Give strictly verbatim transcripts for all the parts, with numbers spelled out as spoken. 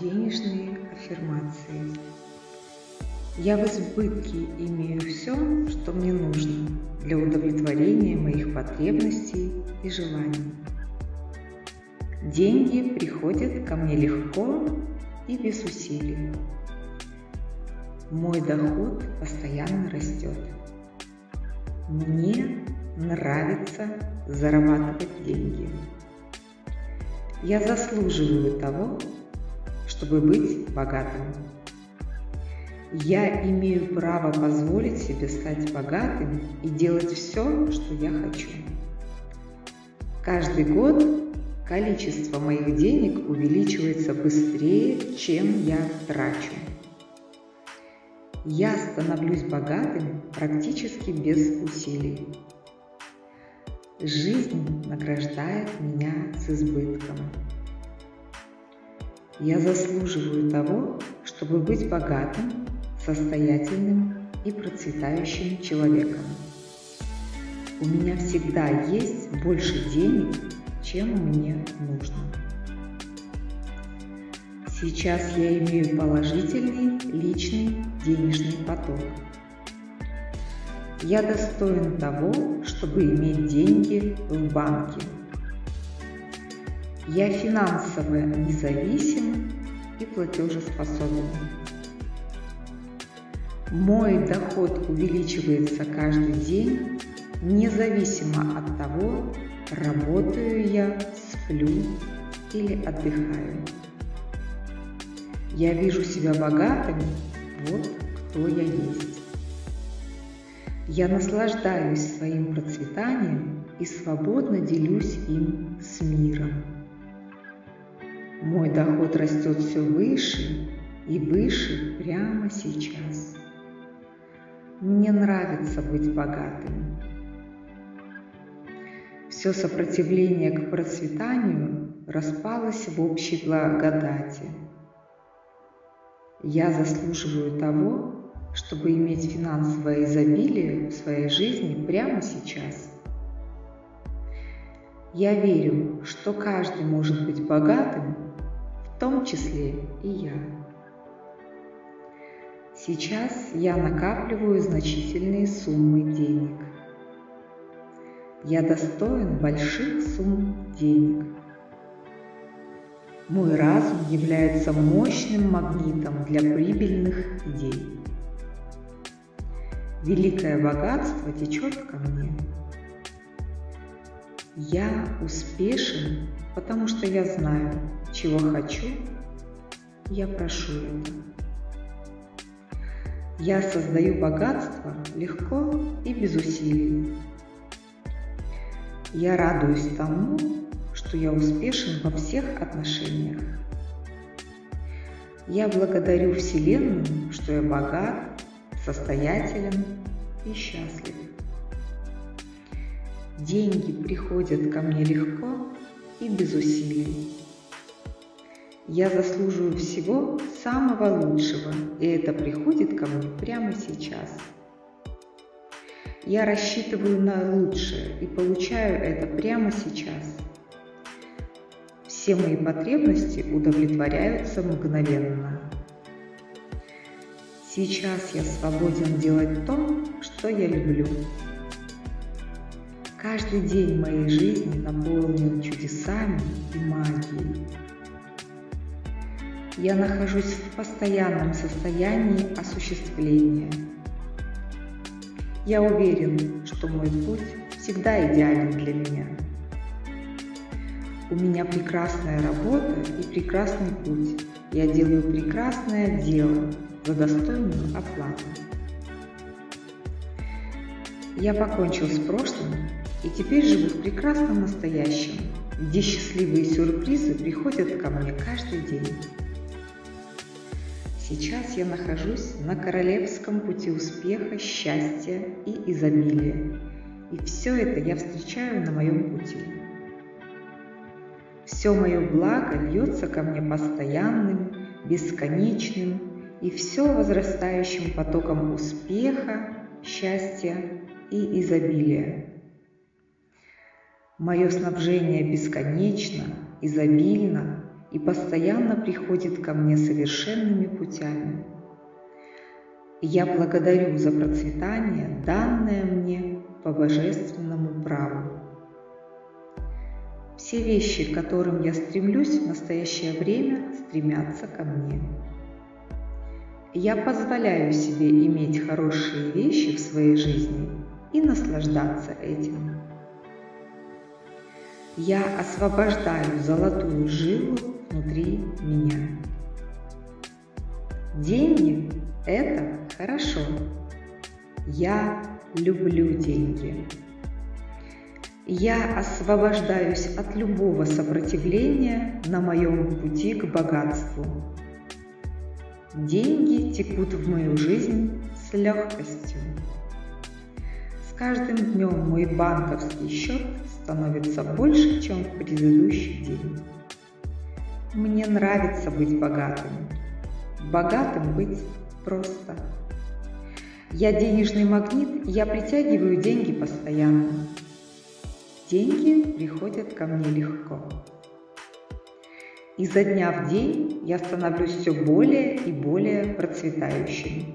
Денежные аффирмации. Я в избытке имею все, что мне нужно для удовлетворения моих потребностей и желаний. Деньги приходят ко мне легко и без усилий. Мой доход постоянно растет. Мне нравится зарабатывать деньги. Я заслуживаю того, чтобы быть богатым. Я имею право позволить себе стать богатым и делать все, что я хочу. Каждый год количество моих денег увеличивается быстрее, чем я трачу. Я становлюсь богатым практически без усилий. Жизнь награждает меня с избытком. Я заслуживаю того, чтобы быть богатым, состоятельным и процветающим человеком. У меня всегда есть больше денег, чем мне нужно. Сейчас я имею положительный личный денежный поток. Я достоин того, чтобы иметь деньги в банке. Я финансово независим и платежеспособен. Мой доход увеличивается каждый день, независимо от того, работаю я, сплю или отдыхаю. Я вижу себя богатым, вот кто я есть. Я наслаждаюсь своим процветанием и свободно делюсь им с миром. Мой доход растет все выше и выше прямо сейчас. Мне нравится быть богатым. Все сопротивление к процветанию распалось в общей благодати. Я заслуживаю того, чтобы иметь финансовое изобилие в своей жизни прямо сейчас. Я верю, что каждый может быть богатым, в том числе и я. Сейчас я накапливаю значительные суммы денег. Я достоин больших сумм денег. Мой разум является мощным магнитом для прибыльных идей. Великое богатство течет ко мне. Я успешен, потому что я знаю, чего хочу, я прошу это. Я создаю богатство легко и без усилий. Я радуюсь тому, что я успешен во всех отношениях. Я благодарю Вселенную, что я богат, состоятелен и счастлив. Деньги приходят ко мне легко и без усилий. Я заслуживаю всего самого лучшего, и это приходит ко мне прямо сейчас. Я рассчитываю на лучшее и получаю это прямо сейчас. Все мои потребности удовлетворяются мгновенно. Сейчас я свободен делать то, что я люблю. Каждый день моей жизни наполнен чудесами и магией. Я нахожусь в постоянном состоянии осуществления. Я уверен, что мой путь всегда идеален для меня. У меня прекрасная работа и прекрасный путь. Я делаю прекрасное дело за достойную оплату. Я покончил с прошлым и теперь живу в прекрасном настоящем, где счастливые сюрпризы приходят ко мне каждый день. Сейчас я нахожусь на королевском пути успеха, счастья и изобилия, и все это я встречаю на моем пути. Все мое благо льется ко мне постоянным, бесконечным и все возрастающим потоком успеха, счастья и изобилия. Мое снабжение бесконечно, изобильно и постоянно приходит ко мне совершенными путями. Я благодарю за процветание, данное мне по божественному праву. Все вещи, к которым я стремлюсь в настоящее время, стремятся ко мне. Я позволяю себе иметь хорошие вещи в своей жизни и наслаждаться этим. Я освобождаю золотую жилу внутри меня. Деньги – это хорошо. Я люблю деньги. Я освобождаюсь от любого сопротивления на моем пути к богатству. Деньги текут в мою жизнь с легкостью. С каждым днем мой банковский счет становится больше, чем в предыдущий день. Мне нравится быть богатым. Богатым быть просто. Я денежный магнит, я притягиваю деньги постоянно. Деньги приходят ко мне легко. И за дня в день я становлюсь все более и более процветающим.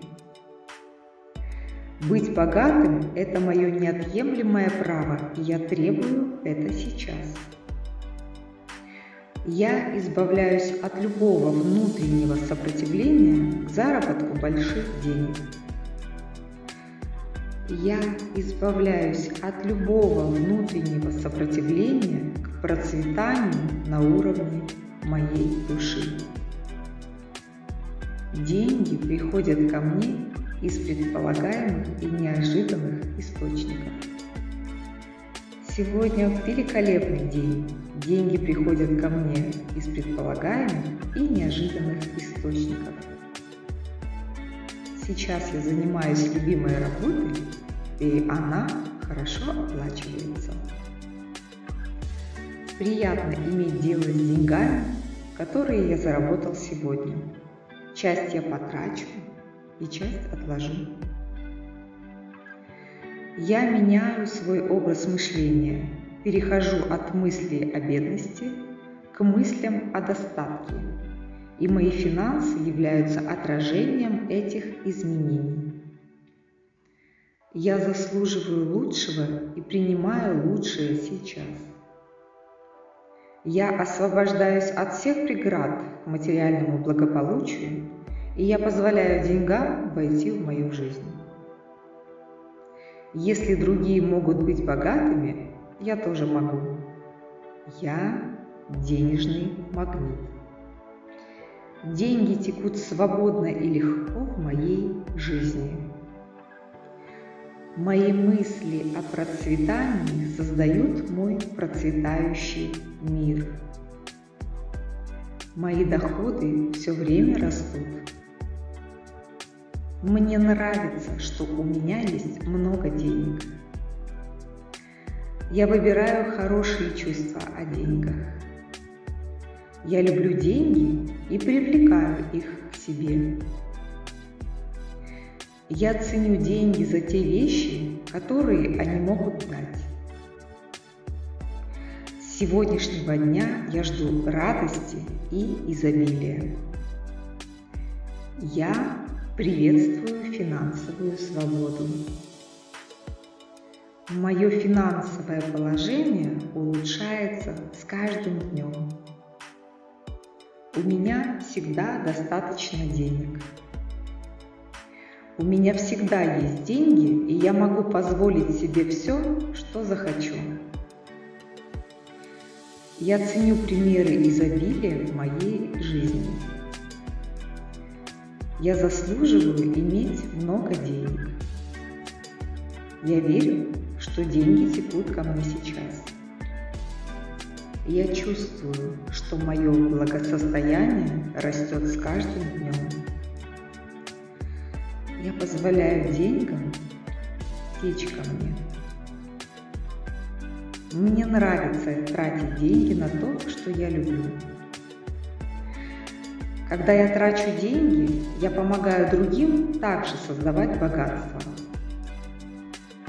Быть богатым – это мое неотъемлемое право, и я требую это сейчас. Я избавляюсь от любого внутреннего сопротивления к заработку больших денег. Я избавляюсь от любого внутреннего сопротивления к процветанию на уровне моей души. Деньги приходят ко мне из предполагаемых и неожиданных источников. Сегодня великолепный день. Деньги приходят ко мне из предполагаемых и неожиданных источников. Сейчас я занимаюсь любимой работой, и она хорошо оплачивается. Приятно иметь дело с деньгами, которые я заработал сегодня. Часть я потрачу и часть отложу. Я меняю свой образ мышления, перехожу от мыслей о бедности к мыслям о достатке, и мои финансы являются отражением этих изменений. Я заслуживаю лучшего и принимаю лучшее сейчас. Я освобождаюсь от всех преград к материальному благополучию, и я позволяю деньгам войти в мою жизнь. Если другие могут быть богатыми, я тоже могу. Я денежный магнит. Деньги текут свободно и легко в моей жизни. Мои мысли о процветании создают мой процветающий мир. Мои доходы все время растут. Мне нравится, что у меня есть много денег. Я выбираю хорошие чувства о деньгах. Я люблю деньги и привлекаю их к себе. Я ценю деньги за те вещи, которые они могут дать. С сегодняшнего дня я жду радости и изобилия. Я приветствую финансовую свободу. Мое финансовое положение улучшается с каждым днем. У меня всегда достаточно денег. У меня всегда есть деньги, и я могу позволить себе все, что захочу. Я ценю примеры изобилия в моей жизни. Я заслуживаю иметь много денег. Я верю, что деньги текут ко мне сейчас. Я чувствую, что мое благосостояние растет с каждым днем. Я позволяю деньгам течь ко мне. Мне нравится тратить деньги на то, что я люблю. Когда я трачу деньги, я помогаю другим также создавать богатство.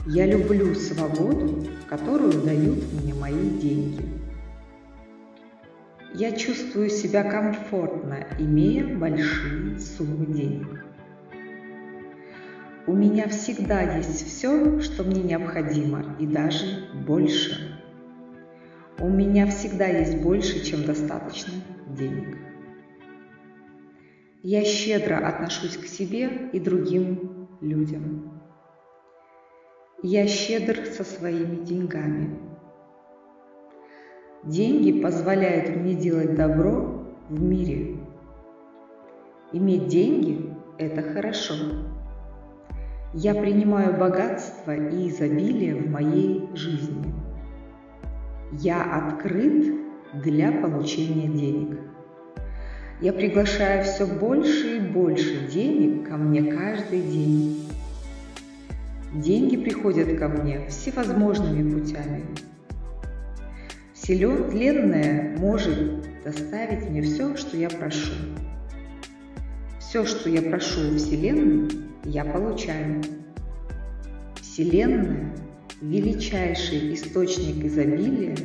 Я люблю свободу, которую дают мне мои деньги. Я чувствую себя комфортно, имея большие суммы денег. У меня всегда есть все, что мне необходимо, и даже больше. У меня всегда есть больше, чем достаточно денег. Я щедро отношусь к себе и другим людям. Я щедр со своими деньгами. Деньги позволяют мне делать добро в мире. Иметь деньги – это хорошо. Я принимаю богатство и изобилие в моей жизни. Я открыт для получения денег. Я приглашаю все больше и больше денег ко мне каждый день. Деньги приходят ко мне всевозможными путями. Вселенная может доставить мне все, что я прошу. Все, что я прошу у Вселенной, я получаю. Вселенная – величайший источник изобилия,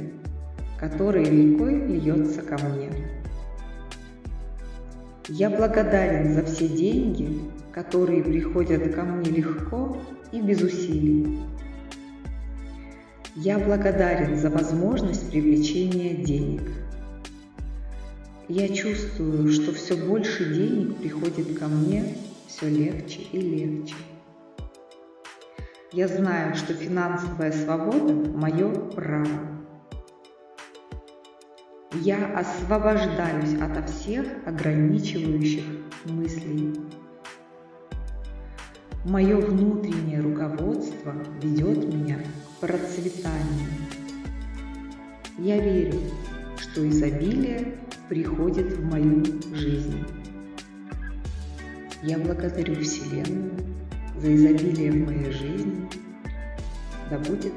который рекой льется ко мне. Я благодарен за все деньги, которые приходят ко мне легко и без усилий. Я благодарен за возможность привлечения денег. Я чувствую, что все больше денег приходит ко мне все легче и легче. Я знаю, что финансовая свобода – мое право. Я освобождаюсь ото всех ограничивающих мыслей. Мое внутреннее руководство ведет меня к процветанию. Я верю, что изобилие приходит в мою жизнь. Я благодарю Вселенную за изобилие в моей жизни. Да будет